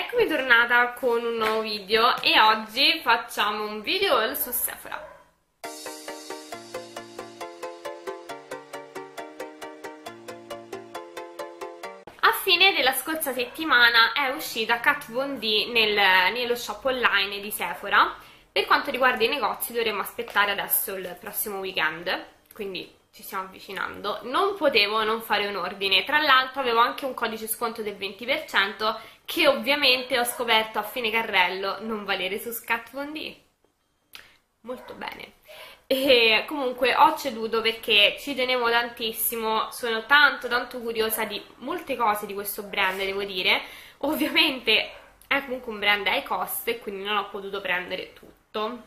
eccomi tornata con un nuovo video e oggi facciamo un video haul su Sephora. Fine della scorsa settimana è uscita Kat Von D nello shop online di Sephora. Per quanto riguarda i negozi dovremmo aspettare adesso il prossimo weekend, quindi ci stiamo avvicinando. Non potevo non fare un ordine, tra l'altro avevo anche un codice sconto del 20% che ovviamente ho scoperto a fine carrello non valere su Kat Von D. Molto bene. E comunque ho ceduto perché ci tenevo tantissimo, sono tanto curiosa di molte cose di questo brand, devo dire. Ovviamente è comunque un brand high cost e quindi non ho potuto prendere tutto.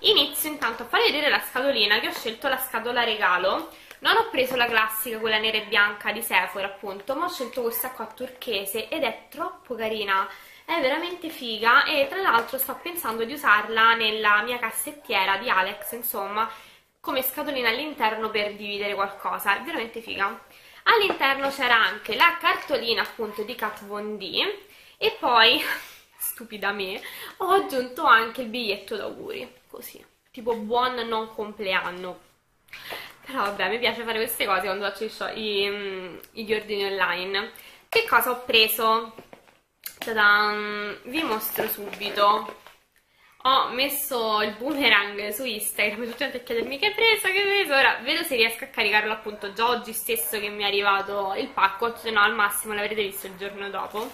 Inizio intanto a far vedere la scatolina, che ho scelto la scatola regalo. Non ho preso la classica, quella nera e bianca di Sephora appunto, ma ho scelto questa qua turchese ed è troppo carina. È veramente figa e tra l'altro sto pensando di usarla nella mia cassettiera di Alex, insomma, come scatolina all'interno per dividere qualcosa, è veramente figa. All'interno c'era anche la cartolina appunto di Kat Von D e poi, stupida me, ho aggiunto anche il biglietto d'auguri, così, tipo buon non compleanno. Però vabbè, mi piace fare queste cose quando faccio gli ordini online. Che cosa ho preso? Tadam, vi mostro subito. Ho messo il boomerang su Instagram, tutta gente a chiedermi che presa, ora vedo se riesco a caricarlo appunto già oggi stesso che mi è arrivato il pacco, se no al massimo l'avrete visto il giorno dopo.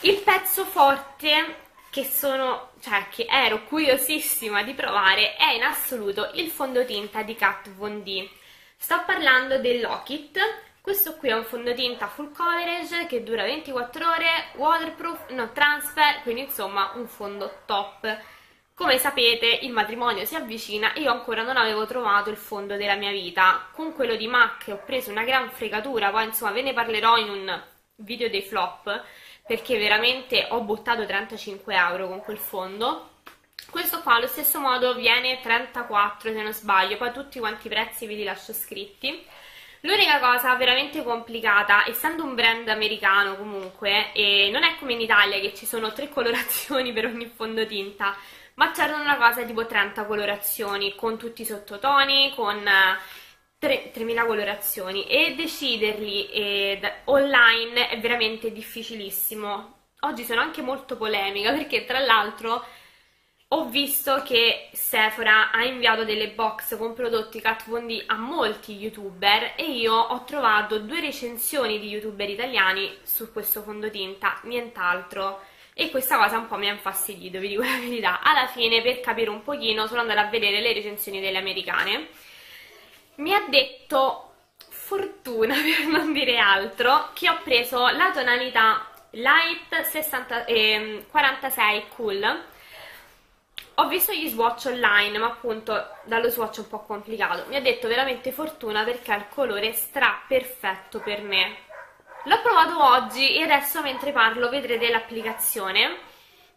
Il pezzo forte che ero curiosissima di provare è in assoluto il fondotinta di Kat Von D. Sto parlando del Lock It. Questo qui è un fondotinta full coverage che dura 24 ore, waterproof, no transfer, quindi insomma un fondo top. Come sapete il matrimonio si avvicina e io ancora non avevo trovato il fondo della mia vita. Con quello di MAC ho preso una gran fregatura, poi insomma ve ne parlerò in un video dei flop, perché veramente ho buttato 35 euro con quel fondo. Questo qua allo stesso modo viene 34 se non sbaglio, poi tutti quanti i prezzi ve li lascio scritti. L'unica cosa veramente complicata, essendo un brand americano comunque, e non è come in Italia che ci sono 3 colorazioni per ogni fondotinta, ma c'erano una cosa tipo 30 colorazioni, con tutti i sottotoni, con 3000 colorazioni, e deciderli online è veramente difficilissimo. Oggi sono anche molto polemica perché tra l'altro ho visto che Sephora ha inviato delle box con prodotti Kat Von D a molti youtuber e io ho trovato 2 recensioni di youtuber italiani su questo fondotinta, nient'altro, e questa cosa un po' mi ha infastidito, vi dico la verità. Alla fine, per capire un pochino, sono andata a vedere le recensioni delle americane. Mi ha detto, fortuna per non dire altro, che ho preso la tonalità Light 46 Cool. Ho visto gli swatch online, ma appunto dallo swatch è un po' complicato. Mi ha detto veramente fortuna perché è il colore stra perfetto per me. L'ho provato oggi e adesso mentre parlo vedrete l'applicazione.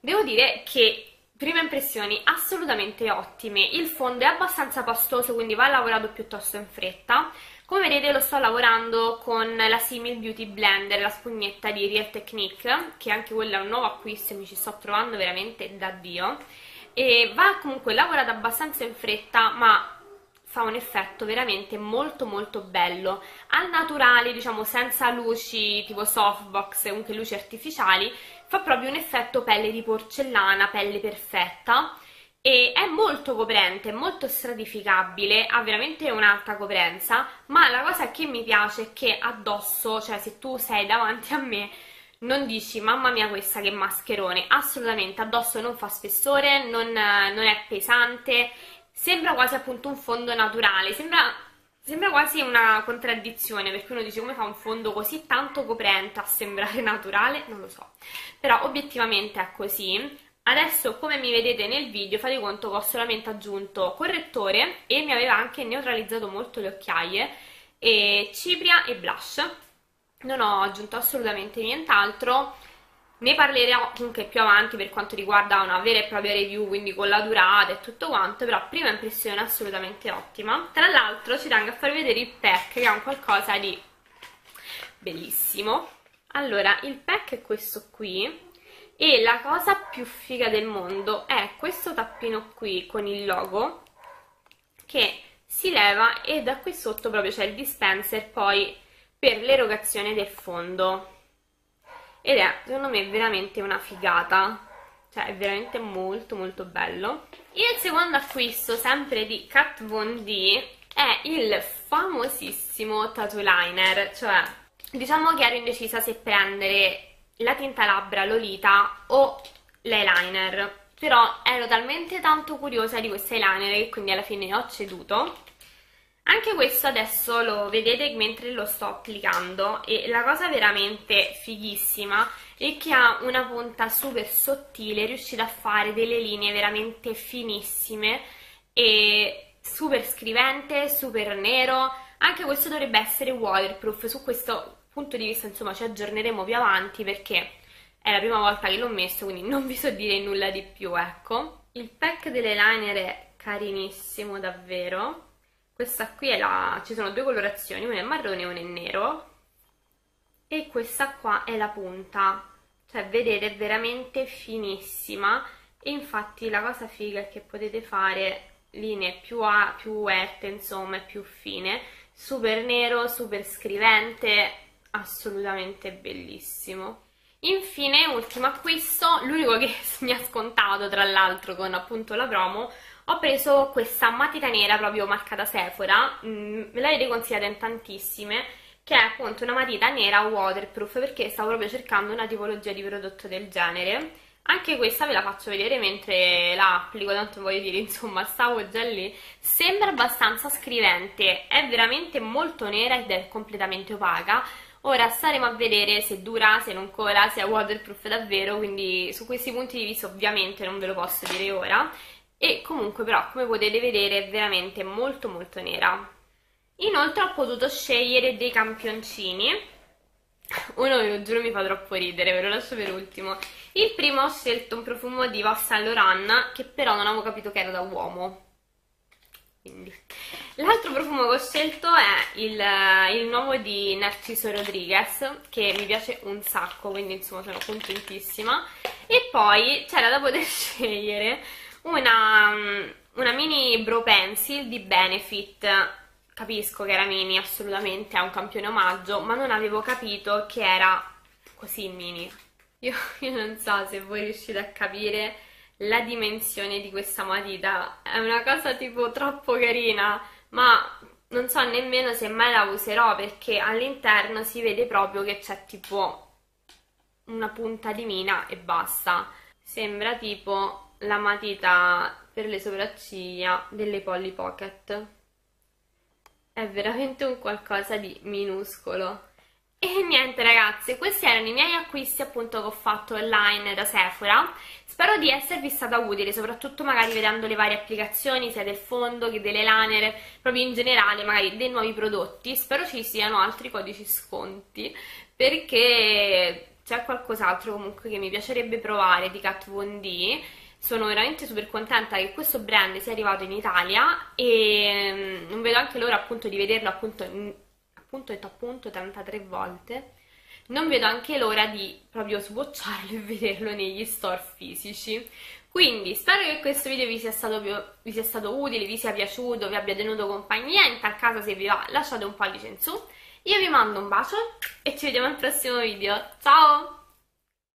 Devo dire che prime impressioni assolutamente ottime. Il fondo è abbastanza pastoso, quindi va lavorato piuttosto in fretta. Come vedete lo sto lavorando con la Simil Beauty Blender, la spugnetta di Real Technique, che anche quella è un nuovo acquisto e mi ci sto trovando veramente da Dio. E va comunque lavorata abbastanza in fretta, ma fa un effetto veramente molto bello. Al naturale, diciamo senza luci tipo softbox, comunque luci artificiali, fa proprio un effetto pelle di porcellana, pelle perfetta, e è molto coprente, molto stratificabile, ha veramente un'alta coprenza, ma la cosa che mi piace è che addosso, cioè se tu sei davanti a me, non dici, mamma mia questa che mascherone, assolutamente, addosso non fa spessore, non è pesante, sembra quasi appunto un fondo naturale, sembra quasi una contraddizione, perché uno dice come fa un fondo così tanto coprente a sembrare naturale, non lo so, però obiettivamente è così. Adesso come mi vedete nel video fate conto che ho solamente aggiunto correttore e mi aveva anche neutralizzato molto le occhiaie, e cipria e blush. Non ho aggiunto assolutamente nient'altro, ne parlerò anche più avanti per quanto riguarda una vera e propria review, quindi con la durata e tutto quanto, però prima impressione assolutamente ottima. Tra l'altro ci tengo a far vedere il pack, che è un qualcosa di bellissimo. Allora, il pack è questo qui, E la cosa più figa del mondo è questo tappino qui con il logo che si leva e da qui sotto proprio c'è il dispenser poi per l'erogazione del fondo. Ed è secondo me veramente una figata, cioè è veramente molto molto bello. Il secondo acquisto sempre di Kat Von D è il famosissimo tattoo liner, cioè diciamo che ero indecisa se prendere la tinta labbra Lolita o l'eyeliner, però ero talmente tanto curiosa di questo eyeliner che quindi alla fine ho ceduto. Anche questo adesso lo vedete mentre lo sto applicando e la cosa veramente fighissima è che ha una punta super sottile, riuscite a fare delle linee veramente finissime e super scrivente, super nero. Anche questo dovrebbe essere waterproof, su questo punto di vista insomma ci aggiorneremo più avanti perché è la prima volta che l'ho messo, quindi non vi so dire nulla di più, ecco. Il pack dell'eyeliner è carinissimo davvero. Questa qui è ci sono due colorazioni, una è marrone e una è nero, e questa qua è la punta, cioè vedete è veramente finissima. E infatti la cosa figa è che potete fare linee più erte, insomma più fine, super nero, super scrivente, assolutamente bellissimo. Infine, ultimo acquisto, l'unico che mi ha scontato tra l'altro con appunto la promo, ho preso questa matita nera proprio marcata Sephora, me l'avete consigliata in tantissime, che è appunto una matita nera waterproof perché stavo proprio cercando una tipologia di prodotto del genere. Anche questa ve la faccio vedere mentre la applico, tanto voglio dire insomma stavo già lì. Sembra abbastanza scrivente, è veramente molto nera ed è completamente opaca. Ora staremo a vedere se dura, se non cola, se è waterproof davvero, quindi su questi punti di vista ovviamente non ve lo posso dire ora. E comunque però come potete vedere è veramente molto molto nera. Inoltre ho potuto scegliere dei campioncini. Uno ve lo giuro mi fa troppo ridere, ve lo lascio per ultimo. Il primo ho scelto un profumo di Vassalo Ran che però non avevo capito che era da uomo. L'altro profumo che ho scelto è il nuovo di Narciso Rodriguez che mi piace un sacco, quindi insomma sono contentissima. E poi c'era da poter scegliere una mini brow pencil di Benefit. Capisco che era mini, assolutamente, è un campione omaggio, ma non avevo capito che era così mini. Io non so se voi riuscite a capire la dimensione di questa matita, è una cosa tipo troppo carina, ma non so nemmeno se mai la userò perché all'interno si vede proprio che c'è tipo una punta di mina e basta. Sembra tipo la matita per le sopracciglia delle Polly Pocket, è veramente un qualcosa di minuscolo. E niente ragazzi, questi erano i miei acquisti appunto che ho fatto online da Sephora. Spero di esservi stata utile, soprattutto magari vedendo le varie applicazioni, sia del fondo che delle liner, proprio in generale magari dei nuovi prodotti. Spero ci siano altri codici sconti, perché c'è qualcos'altro comunque che mi piacerebbe provare di Kat Von D. Sono veramente super contenta che questo brand sia arrivato in Italia e non vedo anche l'ora appunto di vederlo appunto appunto 33 volte, non vedo anche l'ora di proprio sbocciarlo e vederlo negli store fisici. Quindi spero che questo video vi sia stato utile, vi sia piaciuto, vi abbia tenuto compagnia. In tal caso, se vi va, lasciate un pollice in su, io vi mando un bacio e ci vediamo al prossimo video, ciao!